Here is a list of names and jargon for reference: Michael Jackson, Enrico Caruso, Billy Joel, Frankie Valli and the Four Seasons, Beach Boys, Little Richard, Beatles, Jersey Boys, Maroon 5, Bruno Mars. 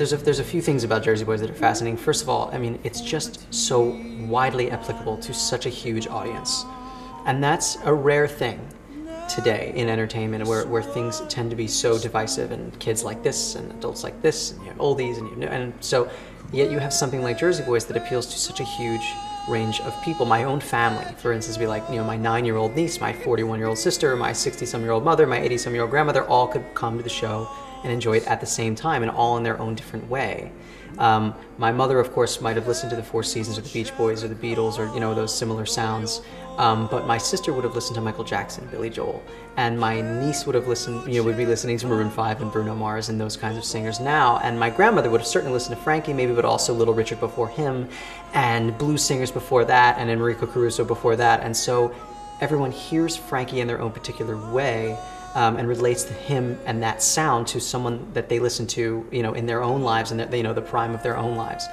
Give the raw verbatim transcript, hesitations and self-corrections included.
There's a, there's a few things about Jersey Boys that are fascinating. First of all, I mean, it's just so widely applicable to such a huge audience. And that's a rare thing today in entertainment, where, where things tend to be so divisive, and kids like this, and adults like this, and you have oldies, and, you know, and so yet you have something like Jersey Boys that appeals to such a huge range of people. My own family, for instance, be like, you know, my nine-year-old niece, my forty-one-year-old sister, my sixty-some-year-old mother, my eighty-some-year-old grandmother, all could come to the show and enjoy it at the same time, and all in their own different way. Um, my mother, of course, might have listened to the Four Seasons or the Beach Boys or the Beatles or, you know, those similar sounds, um, but my sister would have listened to Michael Jackson, Billy Joel, and my niece would have listened, you know, would be listening to Maroon five and Bruno Mars and those kinds of singers now, and my grandmother would have certainly listened to Frankie, maybe, but also Little Richard before him, and blues singers before that, and Enrico Caruso before that, and so everyone hears Frankie in their own particular way, Um, and relates to him and that sound to someone that they listen to, you know, in their own lives and, that, you know, the prime of their own lives.